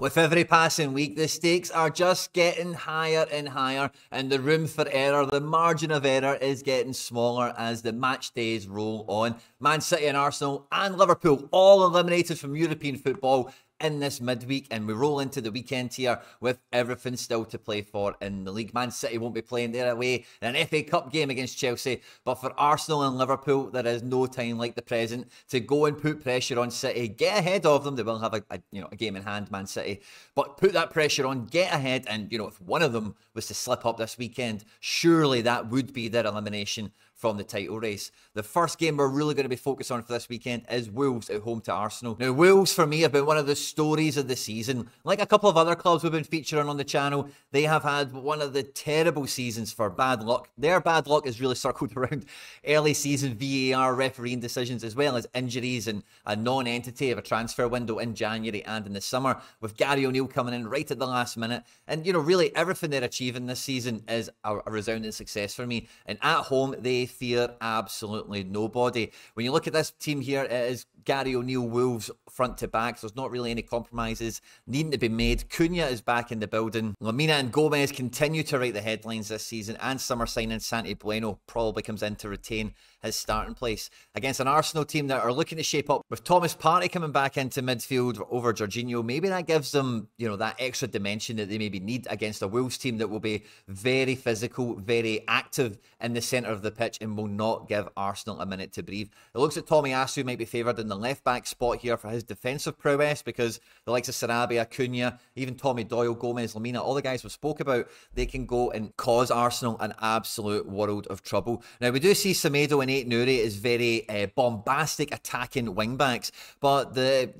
With every passing week, the stakes are just getting higher and higher, and the room for error, the margin of error, is getting smaller as the match days roll on. Man City and Arsenal and Liverpool all eliminated from European football in this midweek, and we roll into the weekend here with everything still to play for in the league. Man City won't be playing their away in an FA Cup game against Chelsea, but for Arsenal and Liverpool, there is no time like the present to go and put pressure on City, get ahead of them. They will have a game in hand, Man City, but put that pressure on, get ahead, and if one of them was to slip up this weekend, surely that would be their elimination from the title race. The first game we're really going to be focused on for this weekend is Wolves at home to Arsenal. Now, Wolves, for me, have been one of the stories of the season. Like a couple of other clubs we've been featuring on the channel, they have had one of the terrible seasons for bad luck. Their bad luck is really circled around early season VAR refereeing decisions, as well as injuries and a non-entity of a transfer window in January and in the summer, with Gary O'Neill coming in right at the last minute. And, really everything they're achieving this season is a resounding success for me. And at home, they fear absolutely nobody. When you look at this team here, it is Gary O'Neill, Wolves front to back, so there's not really any compromises needing to be made. Cunha is back in the building. Lamina and Gomez continue to write the headlines this season, and summer signing Santi Bueno probably comes in to retain his starting place against an Arsenal team that are looking to shape up with Thomas Partey coming back into midfield over Jorginho. Maybe that gives them, that extra dimension that they maybe need against a Wolves team that will be very physical, very active in the centre of the pitch and will not give Arsenal a minute to breathe. It looks like Tommy Asu might be favoured in the left-back spot here for his defensive prowess, because the likes of Sarabia, Cunha, even Tommy Doyle, Gomez, Lamina, all the guys we spoke about, they can go and cause Arsenal an absolute world of trouble. Now, we do see Semedo and Ait Nuri is very bombastic attacking wing-backs, but the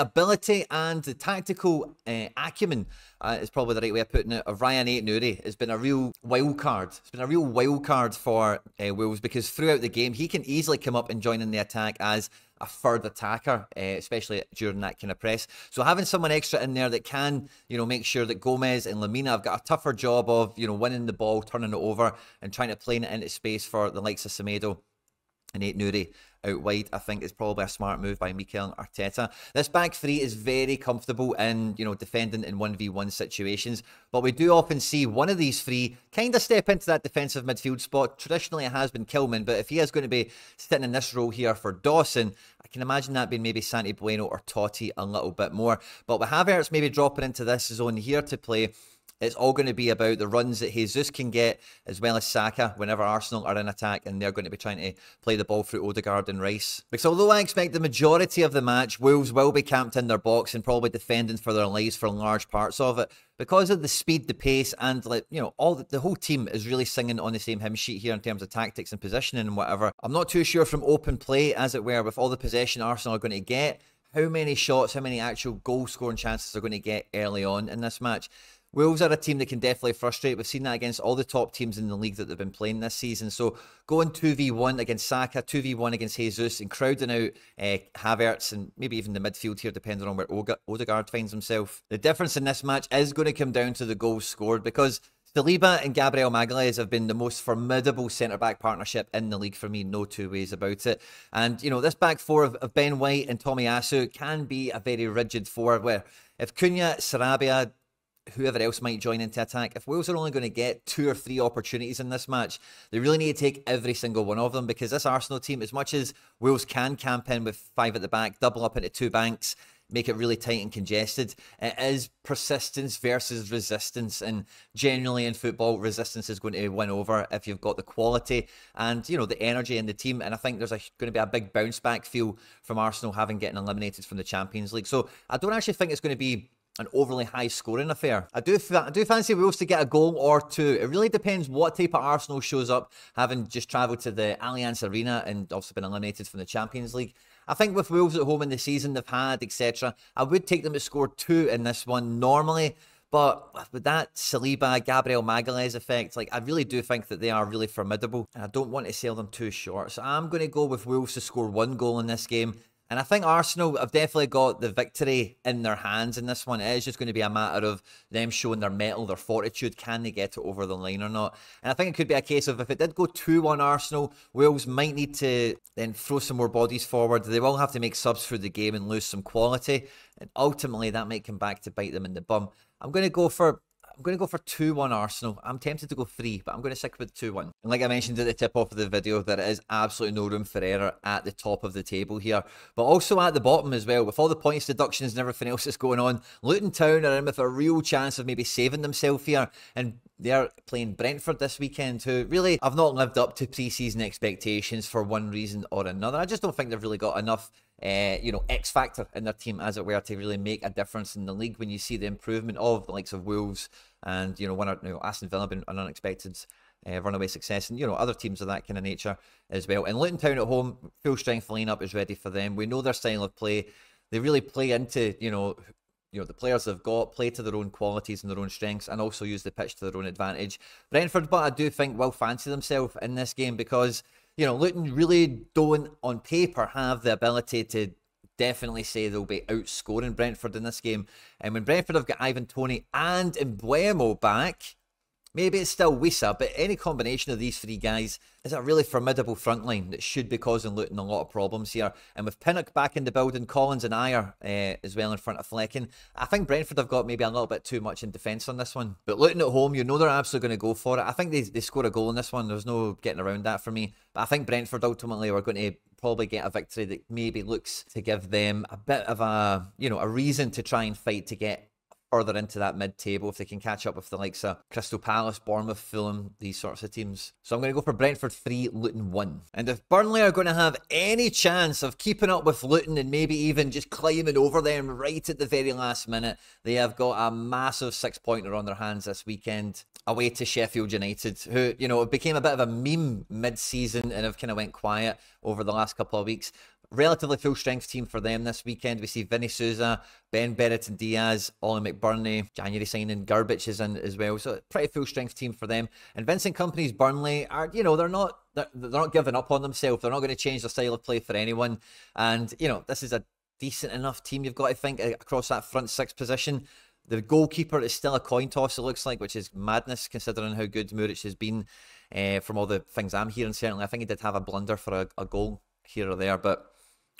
ability and the tactical acumen is probably the right way of putting it, of Ryan Ait Nuri has been a real wild card. It's been a real wild card for Wolves, because throughout the game, he can easily come up and join in the attack as a third attacker, especially during that kind of press. So having someone extra in there that can, make sure that Gomez and Lamina have got a tougher job of, winning the ball, turning it over and trying to play it into space for the likes of Semedo and Ait Nuri out wide, I think is probably a smart move by Mikel Arteta. This back three is very comfortable in, defending in 1v1 situations, but we do often see one of these three kind of step into that defensive midfield spot. Traditionally, it has been Kilman, but if he is going to be sitting in this role here for Dawson, I can imagine that being maybe Santi Bueno or Totti a little bit more. But with Havertz maybe dropping into this zone here to play, it's all going to be about the runs that Jesus can get, as well as Saka, whenever Arsenal are in attack, and they're going to be trying to play the ball through Odegaard and Rice. Because although I expect the majority of the match, Wolves will be camped in their box and probably defending for their lives for large parts of it, because of the speed, the pace, and the whole team is really singing on the same hymn sheet here in terms of tactics and positioning and whatever. I'm not too sure from open play, as it were, with all the possession Arsenal are going to get, how many shots, how many actual goal-scoring chances they're going to get early on in this match. Wolves are a team that can definitely frustrate. We've seen that against all the top teams in the league that they've been playing this season. So going 2v1 against Saka, 2v1 against Jesus, and crowding out Havertz and maybe even the midfield here, depending on where Odegaard finds himself. The difference in this match is going to come down to the goals scored, because Saliba and Gabriel Magalhaes have been the most formidable centre-back partnership in the league for me, no two ways about it. And, this back four of Ben White and Tommy Asu can be a very rigid four, where if Cunha, Sarabia, whoever else might join into attack, if Wolves are only going to get 2 or 3 opportunities in this match, they really need to take every single one of them, because this Arsenal team, as much as Wolves can camp in with 5 at the back, double up into 2 banks, make it really tight and congested, it is persistence versus resistance, and generally in football, resistance is going to win over if you've got the quality and the energy in the team. And I think there's going to be a big bounce back feel from Arsenal having getting eliminated from the Champions League. So I don't actually think it's going to be an overly high-scoring affair. I do fancy Wolves to get a goal or two. It really depends what type of Arsenal shows up, having just travelled to the Allianz Arena and also been eliminated from the Champions League. I think with Wolves at home in the season they've had, etc., I would take them to score 2 in this one normally. But with that Saliba, Gabriel Magalhaes effect, I really do think that they are really formidable, and I don't want to sell them too short. So I'm going to go with Wolves to score 1 goal in this game. And I think Arsenal have definitely got the victory in their hands in this one. It is just going to be a matter of them showing their mettle, their fortitude. Can they get it over the line or not? And I think it could be a case of if it did go 2-1 Arsenal, Wales might need to then throw some more bodies forward. They will have to make subs through the game and lose some quality. And ultimately, that might come back to bite them in the bum. I'm going to go for 2-1 Arsenal. I'm tempted to go 3, but I'm going to stick with 2-1. And like I mentioned at the tip-off of the video, there is absolutely no room for error at the top of the table here, but also at the bottom as well, with all the points deductions and everything else that's going on. Luton Town are in with a real chance of maybe saving themselves here, and they're playing Brentford this weekend, who really have not lived up to pre-season expectations for one reason or another. I just don't think they've really got enough you know, X factor in their team, as it were, to really make a difference in the league when you see the improvement of the likes of Wolves and, you know, Aston Villa been an unexpected runaway success, and, you know, other teams of that kind of nature as well. And Luton Town at home, full strength lineup is ready for them. We know their style of play. They really play into, you know, the players they've got, play to their own qualities and their own strengths, and also use the pitch to their own advantage. Brentford, but I do think, will fancy themselves in this game, because, you know, Luton really don't, on paper, have the ability to definitely say they'll be outscoring Brentford in this game. And when Brentford have got Ivan Toney and Mbeumo back, maybe it's still Wissa, but any combination of these three guys is a really formidable front line that should be causing Luton a lot of problems here. And with Pinnock back in the building, Collins and Ayer as well in front of Flecken, I think Brentford have got maybe a little bit too much in defence on this one. But Luton at home, you know they're absolutely going to go for it. I think they score a goal in this one. There's no getting around that for me. But I think Brentford ultimately are going to probably get a victory that maybe looks to give them a bit of a, you know, a reason to try and fight to get further into that mid-table, if they can catch up with the likes of Crystal Palace, Bournemouth, Fulham, these sorts of teams. So I'm going to go for Brentford 3, Luton 1. And if Burnley are going to have any chance of keeping up with Luton and maybe even just climbing over them right at the very last minute, they have got a massive 6-pointer on their hands this weekend, away to Sheffield United, who, you know, became a bit of a meme mid-season and have kind of went quiet over the last couple of weeks. Relatively full-strength team for them this weekend. We see Vinny Souza, Ben Berrett and Diaz, Ollie McBurney, January signing, Garbage is in as well. So pretty full-strength team for them. And Vincent Kompany's Burnley are, you know, they're not giving up on themselves. They're not going to change their style of play for anyone. And, you know, this is a decent enough team, you've got to think, across that front six position. The goalkeeper is still a coin toss, it looks like, which is madness considering how good Muric has been from all the things I'm hearing, certainly. I think he did have a blunder for a goal here or there, but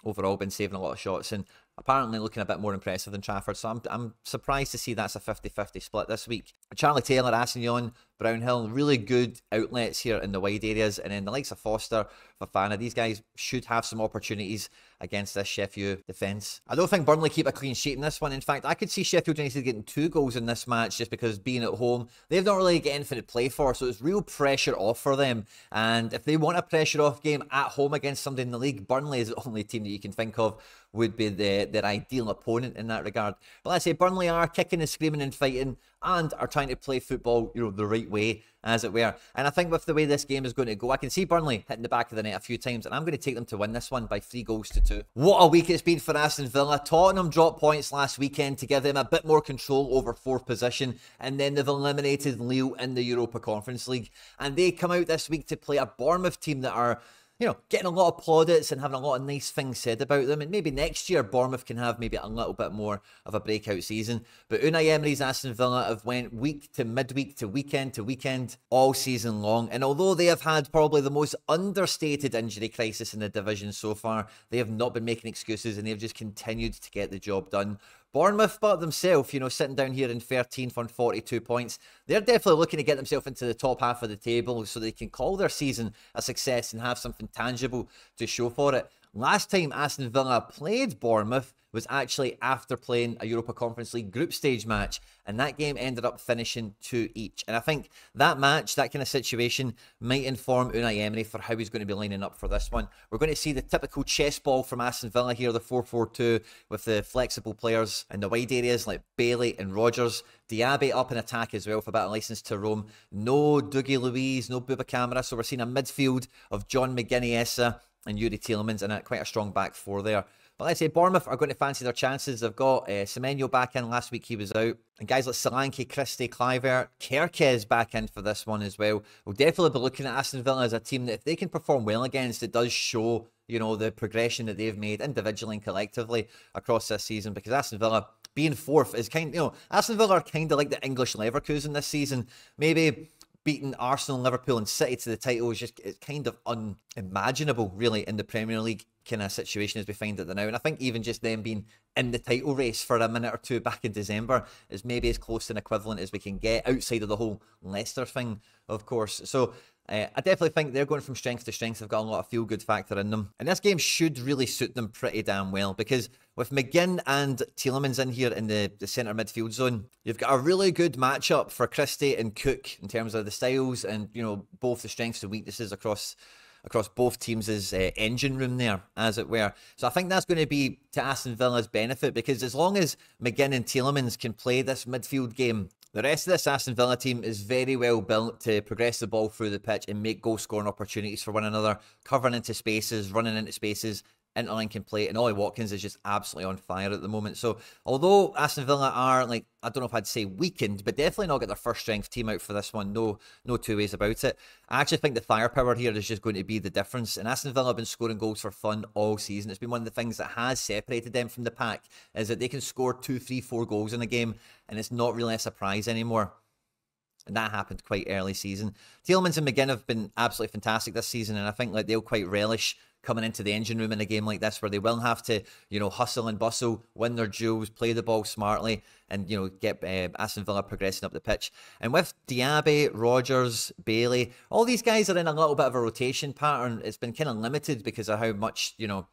overall been saving a lot of shots and apparently looking a bit more impressive than Trafford. So I'm surprised to see that's a 50-50 split this week. Charlie Taylor, Assignon, Brownhill, really good outlets here in the wide areas. And then the likes of Foster, Fofana, these guys should have some opportunities against this Sheffield defence. I don't think Burnley keep a clean sheet in this one. In fact, I could see Sheffield United getting 2 goals in this match just because, being at home, they've not really got anything to play for. So it's real pressure off for them. And if they want a pressure off game at home against somebody in the league, Burnley is the only team that you can think of would be their ideal opponent in that regard. But like I say, Burnley are kicking and screaming and fighting and are trying to play football, you know, the right way, as it were. And I think with the way this game is going to go, I can see Burnley hitting the back of the net a few times, and I'm going to take them to win this one by 3 goals to 2. What a week it's been for Aston Villa. Tottenham dropped points last weekend to give them a bit more control over 4th position, and then they've eliminated Lille in the Europa Conference League. And they come out this week to play a Bournemouth team that are, you know, getting a lot of plaudits and having a lot of nice things said about them. And maybe next year, Bournemouth can have maybe a little bit more of a breakout season. But Unai Emery's Aston Villa have went week to midweek to weekend all season long. And although they have had probably the most understated injury crisis in the division so far, they have not been making excuses and they've just continued to get the job done. Bournemouth, but themselves, you know, sitting down here in 13th on 42 points, they're definitely looking to get themselves into the top half of the table so they can call their season a success and have something tangible to show for it. Last time Aston Villa played Bournemouth was actually after playing a Europa Conference League group stage match, and that game ended up finishing 2 each. And I think that match, that kind of situation, might inform Unai Emery for how he's going to be lining up for this one. We're going to see the typical chess ball from Aston Villa here, the 4-4-2, with the flexible players in the wide areas like Bailey and Rodgers. Diaby up in attack as well for a bit of license to roam. No Dougie Louise, no Boubacar Kamara, so we're seeing a midfield of John McGuinness and Yuri Tielemans, and quite a strong back 4 there. But let's say Bournemouth are going to fancy their chances. They've got Semenyo back in. Last week he was out. And guys like Solanke, Christie, Cliver, Kerkez back in for this one as well. We'll definitely be looking at Aston Villa as a team that if they can perform well against, it does show, you know, the progression that they've made individually and collectively across this season. Because Aston Villa being fourth is kind of, you know, Aston Villa are kind of like the English Leverkusen this season. Maybe beating Arsenal, Liverpool and City to the title is just, it's kind of unimaginable really in the Premier League kind of situation as we find it now. And I think even just them being in the title race for a minute or two back in December is maybe as close to an equivalent as we can get outside of the whole Leicester thing, of course. So I definitely think they're going from strength to strength. They've got a lot of feel-good factor in them. And this game should really suit them pretty damn well because with McGinn and Tielemans in here in the centre midfield zone, you've got a really good matchup for Christie and Cook in terms of the styles and, you know, both the strengths and weaknesses across both teams' engine room there, as it were. So I think that's going to be to Aston Villa's benefit because as long as McGinn and Tielemans can play this midfield game, the rest of this Aston Villa team is very well built to progress the ball through the pitch and make goal-scoring opportunities for one another, covering into spaces, running into spaces, interlinking play, and Ollie Watkins is just absolutely on fire at the moment. So although Aston Villa are, like, I don't know if I'd say weakened, but definitely not get their first strength team out for this one. No two ways about it. I actually think the firepower here is just going to be the difference. And Aston Villa have been scoring goals for fun all season. It's been one of the things that has separated them from the pack is that they can score 2, 3, 4 goals in a game, and it's not really a surprise anymore. And that happened quite early season. Tielemans and McGinn have been absolutely fantastic this season, and I think like they'll quite relish coming into the engine room in a game like this where they will have to, you know, hustle and bustle, win their duels, play the ball smartly and, you know, get Aston Villa progressing up the pitch. And with Diaby, Rodgers, Bailey, all these guys are in a little bit of a rotation pattern. It's been kind of limited because of how much, you know,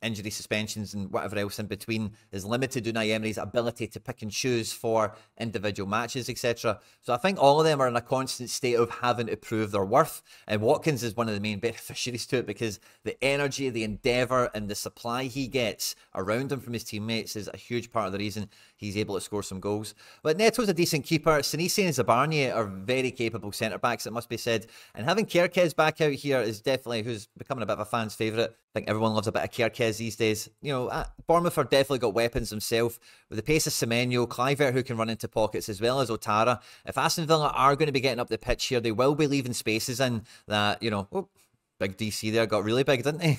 injury, suspensions and whatever else in between is limited Unai Emery's ability to pick and choose for individual matches, etc. So I think all of them are in a constant state of having to prove their worth, and Watkins is one of the main beneficiaries to it because the energy, the endeavour and the supply he gets around him from his teammates is a huge part of the reason he's able to score some goals. But Neto's a decent keeper, Sinise and Zabarnia are very capable centre-backs, it must be said, and having Kerkez back out here is definitely who's becoming a bit of a fan's favourite. I think everyone loves a bit of Kerkez these days. You know, Bournemouth have definitely got weapons themselves with the pace of Semenyo, Clivert who can run into pockets as well as Otara. If Aston Villa are going to be getting up the pitch here, they will be leaving spaces in that, you know, oh, big DC there got really big, didn't he?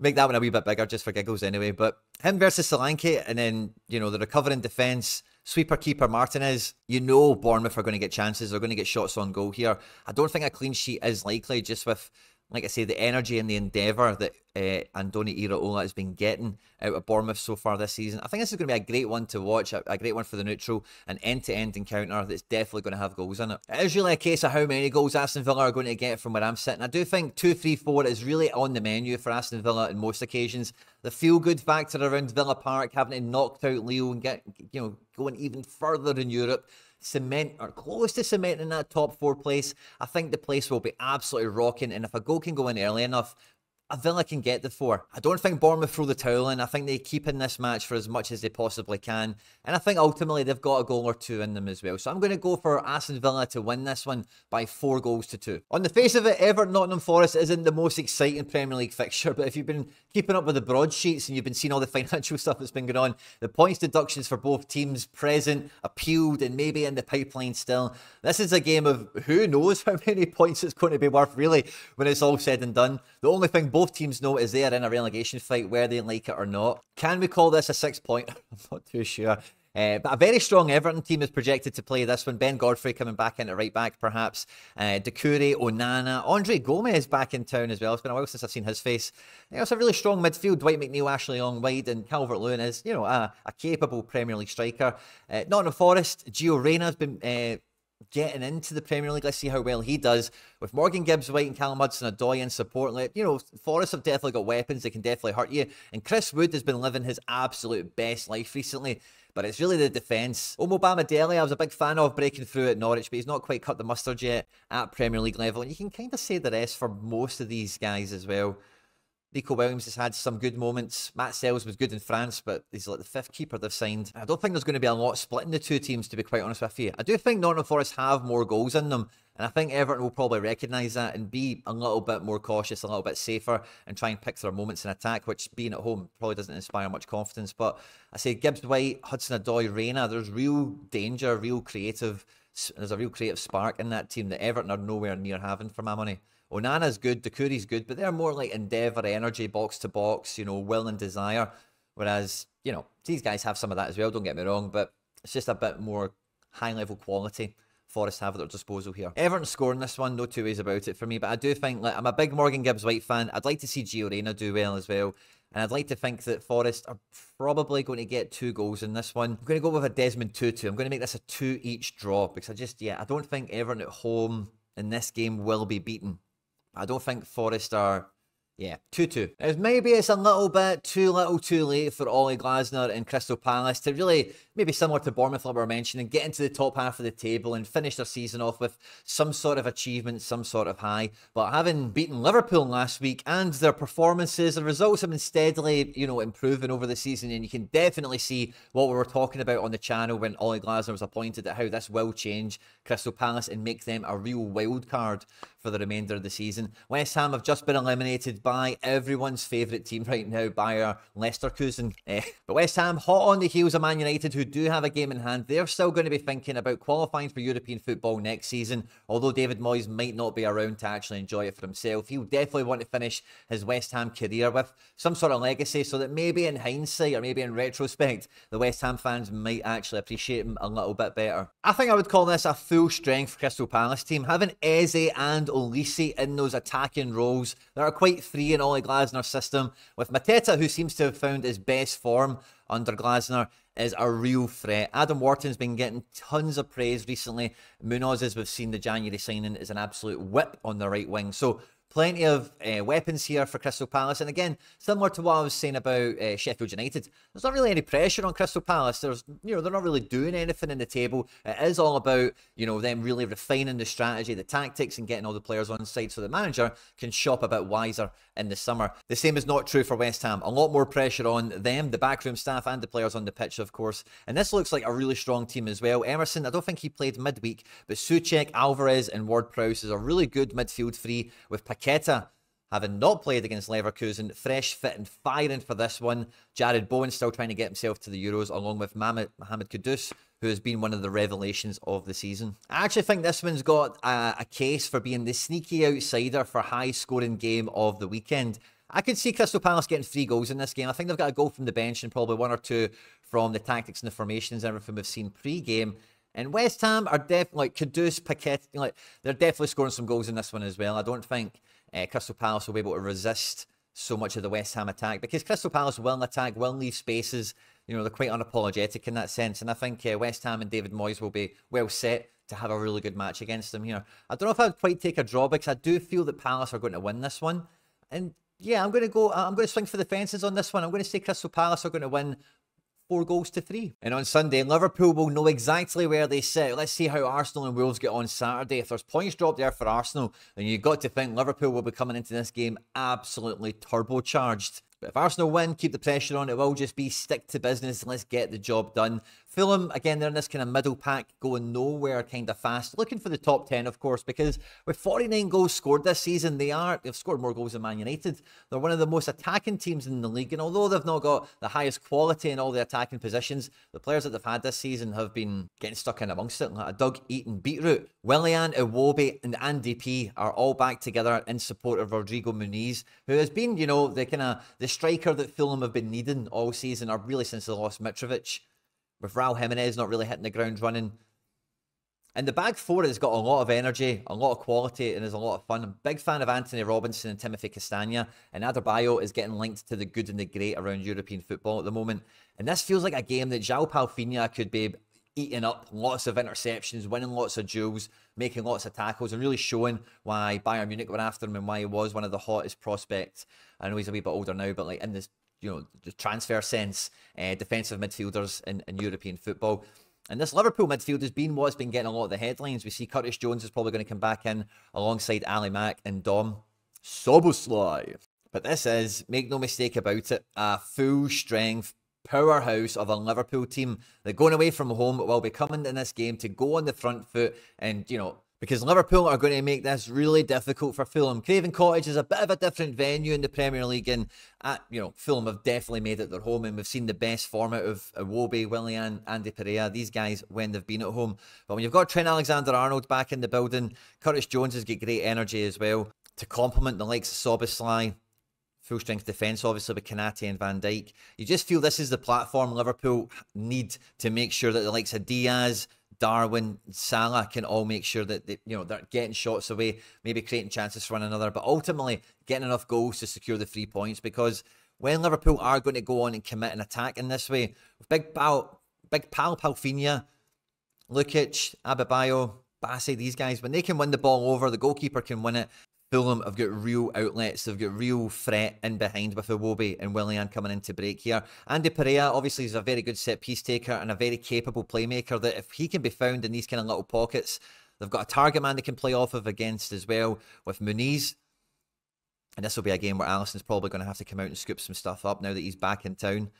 Make that one a wee bit bigger just for giggles anyway. But him versus Solanke and then, you know, the recovering defence, sweeper keeper Martinez, you know Bournemouth are going to get chances. They're going to get shots on goal here. I don't think a clean sheet is likely just with, like I say, the energy and the endeavour that Andoni Iraola has been getting out of Bournemouth so far this season. I think this is going to be a great one to watch, a great one for the neutral, an end-to-end encounter that's definitely going to have goals in it. It is really a case of how many goals Aston Villa are going to get from where I'm sitting. I do think 2, 3, 4 is really on the menu for Aston Villa on most occasions. The feel-good factor around Villa Park, having to knock out Lille and get, you know, going even further in Europe, cement or close to cementing that top 4 place. I think the place will be absolutely rocking, and if a goal can go in early enough, a Villa can get the 4. I don't think Bournemouth throw the towel in. I think they keep in this match for as much as they possibly can, and I think ultimately they've got a goal or two in them as well. So I'm going to go for Aston Villa to win this one by 4 goals to 2. On the face of it, Everton Nottingham Forest isn't the most exciting Premier League fixture, but if you've been keeping up with the broadsheets and you've been seeing all the financial stuff that's been going on, the points deductions for both teams present, appealed and maybe in the pipeline still, this is a game of who knows how many points it's going to be worth really when it's all said and done. The only thing both teams know is they are in a relegation fight, whether they like it or not. Can we call this a 6-pointer? I'm not too sure. But a very strong Everton team is projected to play this one. Ben Godfrey coming back into right-back, perhaps. Doucouré, Onana, Andre Gomez back in town as well. It's been a while since I've seen his face. It's a really strong midfield. Dwight McNeil, Ashley Young wide, and Calvert-Lewin is, you know, a capable Premier League striker. Nottingham Forest, Gio Reyna has been getting into the Premier League. Let's see how well he does. With Morgan Gibbs-White and Callum Hudson-Odoi in support, you know, Forest have definitely got weapons. They can definitely hurt you. And Chris Wood has been living his absolute best life recently, but it's really the defence. Omo Bamiadele, I was a big fan of breaking through at Norwich, but he's not quite cut the mustard yet at Premier League level. And you can kind of say the rest for most of these guys as well. Nico Williams has had some good moments. Matt Sells was good in France, but he's like the fifth keeper they've signed. I don't think there's going to be a lot splitting the two teams, to be quite honest with you. I do think Nottingham Forest have more goals in them, and I think Everton will probably recognise that and be a little bit more cautious, a little bit safer, and try and pick their moments in attack, which being at home probably doesn't inspire much confidence. But I say Gibbs-White, Hudson-Odoi, Reina, there's real danger, there's a real creative spark in that team that Everton are nowhere near having, for my money. Onana's good, Doucouré's good, but they're more like endeavour, energy, box-to-box, you know, will and desire. Whereas, you know, these guys have some of that as well, don't get me wrong, but it's just a bit more high-level quality Forest have at their disposal here. Everton scoring this one, no two ways about it for me, but I do think, like, I'm a big Morgan Gibbs-White fan. I'd like to see Gio Reyna do well as well, and I'd like to think that Forest are probably going to get 2 goals in this one. I'm going to go with a Desmond 2-2. I'm going to make this a 2-each draw, because I just, yeah, I don't think Everton at home in this game will be beaten. I don't think Forest are, yeah, 2-2. Maybe it's a little bit too little too late for Ole Glasner and Crystal Palace to really, maybe similar to Bournemouth, like we were mentioning, get into the top half of the table and finish their season off with some sort of achievement, some sort of high. But having beaten Liverpool last week, and their performances, the results have been steadily, you know, improving over the season, and you can definitely see what we were talking about on the channel when Ole Glasner was appointed, at how this will change Crystal Palace and make them a real wild card for the remainder of the season. West Ham have just been eliminated by everyone's favourite team right now, Bayer Leverkusen. But West Ham, hot on the heels of Man United, who do have a game in hand. They're still going to be thinking about qualifying for European football next season, although David Moyes might not be around to actually enjoy it for himself. He'll definitely want to finish his West Ham career with some sort of legacy, so that maybe in hindsight, or maybe in retrospect, the West Ham fans might actually appreciate him a little bit better. I think I would call this a full-strength Crystal Palace team. Having Eze and Olise in those attacking roles that are quite free in Ole Glasner's system, with Mateta, who seems to have found his best form under Glasner, is a real threat. Adam Wharton's been getting tons of praise recently. Munoz, as we've seen the January signing, is an absolute whip on the right wing. So plenty of weapons here for Crystal Palace. And again, similar to what I was saying about Sheffield United, there's not really any pressure on Crystal Palace. There's, you know, they're not really doing anything in the table. It is all about, you know, them really refining the strategy, the tactics, and getting all the players on side so the manager can shop a bit wiser in the summer. The same is not true for West Ham. A lot more pressure on them, the backroom staff, and the players on the pitch, of course. And this looks like a really strong team as well. Emerson, I don't think he played midweek, but Souček, Alvarez, and Ward-Prowse is a really good midfield three, with Paqueta, having not played against Leverkusen, fresh, fit and firing for this one. Jared Bowen still trying to get himself to the Euros, along with Mohamed Kudus, who has been one of the revelations of the season. I actually think this one's got a case for being the sneaky outsider for high-scoring game of the weekend. I could see Crystal Palace getting 3 goals in this game. I think they've got a goal from the bench and probably 1 or 2 from the tactics and the formations, everything we've seen pre-game. And West Ham are definitely, like Kudus, Paqueta, like, they're definitely scoring some goals in this one as well. I don't think Crystal Palace will be able to resist so much of the West Ham attack, because Crystal Palace will attack, will leave spaces. You know, they're quite unapologetic in that sense. And I think West Ham and David Moyes will be well set to have a really good match against them here. I don't know if I would quite take a draw, because I do feel that Palace are going to win this one. And yeah, I'm going to swing for the fences on this one. I'm going to say Crystal Palace are going to win 4 goals to 3. And on Sunday, Liverpool will know exactly where they sit. Let's see how Arsenal and Wolves get on Saturday. If there's points dropped there for Arsenal, then you've got to think Liverpool will be coming into this game absolutely turbocharged. But if Arsenal win, keep the pressure on. It will just be stick to business. Let's get the job done. Fulham, again, they're in this kind of middle pack, going nowhere kind of fast. Looking for the top 10, of course, because with 49 goals scored this season, they've scored more goals than Man United. They're one of the most attacking teams in the league. And although they've not got the highest quality in all the attacking positions, the players that they've had this season have been getting stuck in amongst it. Like a Doug Eaton beetroot. Willian, Iwobi and Andy P are all back together in support of Rodrigo Muniz, who has been, you know, the kind of the striker that Fulham have been needing all season, or really since they lost Mitrovic, with Raul Jimenez not really hitting the ground running. And the back four has got a lot of energy, a lot of quality, and is a lot of fun. I'm a big fan of Anthony Robinson and Timothy Castagna, and Adebayo is getting linked to the good and the great around European football at the moment. And this feels like a game that João Palhinha could be eating up lots of interceptions, winning lots of duels, making lots of tackles, and really showing why Bayern Munich were after him and why he was one of the hottest prospects. I know he's a wee bit older now, but like in this, you know, the transfer sense, defensive midfielders in European football. And this Liverpool midfield has been what's been getting a lot of the headlines. We see Curtis Jones is probably going to come back in alongside Ali Mack and Dom Szoboszlai. But this is, make no mistake about it, a full-strength powerhouse of a Liverpool team. They're going away from home, will be coming in this game to go on the front foot and, you know, because Liverpool are going to make this really difficult for Fulham. Craven Cottage is a bit of a different venue in the Premier League, and you know, Fulham have definitely made it their home, and we've seen the best form out of Iwobi, Willian, Andy Perea, these guys when they've been at home. But when you've got Trent Alexander-Arnold back in the building, Curtis Jones has got great energy as well to complement the likes of Szoboszlai. Full-strength defence, obviously, with Konaté and Van Dijk. You just feel this is the platform Liverpool need to make sure that the likes of Diaz, Darwin, Salah can all make sure that they, you know, they're getting shots away, maybe creating chances for one another, but ultimately getting enough goals to secure the 3 points. Because when Liverpool are going to go on and commit an attack in this way, with Big Pal Palfinha, Lukic, Ababayo, Bassey, these guys, when they can win the ball over, the goalkeeper can win it. Fulham have got real outlets, they've got real threat in behind with Iwobi and Willian coming in to break here. Andy Perea obviously is a very good set-piece taker and a very capable playmaker that if he can be found in these kind of little pockets, they've got a target man they can play off of against as well with Muniz. And this will be a game where Alisson's probably going to have to come out and scoop some stuff up now that he's back in town.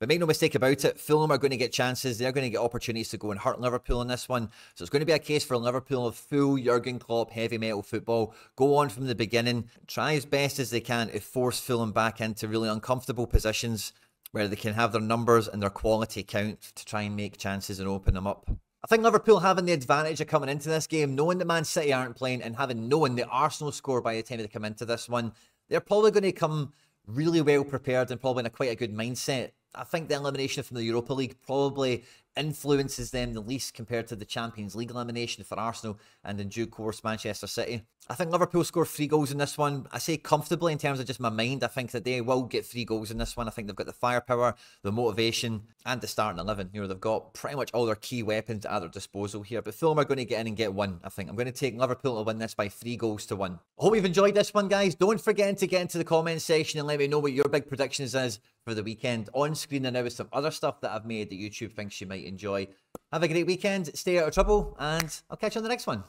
But make no mistake about it, Fulham are going to get chances. They're going to get opportunities to go and hurt Liverpool in this one. So it's going to be a case for Liverpool of full Jurgen Klopp heavy metal football. Go on from the beginning. Try as best as they can to force Fulham back into really uncomfortable positions where they can have their numbers and their quality count to try and make chances and open them up. I think Liverpool having the advantage of coming into this game, knowing that Man City aren't playing and having known that Arsenal score by the time they come into this one, they're probably going to come really well prepared and probably in quite a good mindset. I think the elimination from the Europa League probably influences them the least compared to the Champions League elimination for Arsenal and in due course Manchester City. I think Liverpool score 3 goals in this one. I say comfortably in terms of just my mind. I think that they will get 3 goals in this one. I think they've got the firepower, the motivation and the starting 11. You know, they've got pretty much all their key weapons at their disposal here. But Fulham are going to get in and get one, I think. I'm going to take Liverpool to win this by 3 goals to 1. I hope you've enjoyed this one, guys. Don't forget to get into the comments section and let me know what your big predictions is for the weekend. On screen there now is some other stuff that I've made that YouTube thinks you might enjoy. Have a great weekend, stay out of trouble, and I'll catch you on the next one.